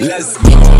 Let's go.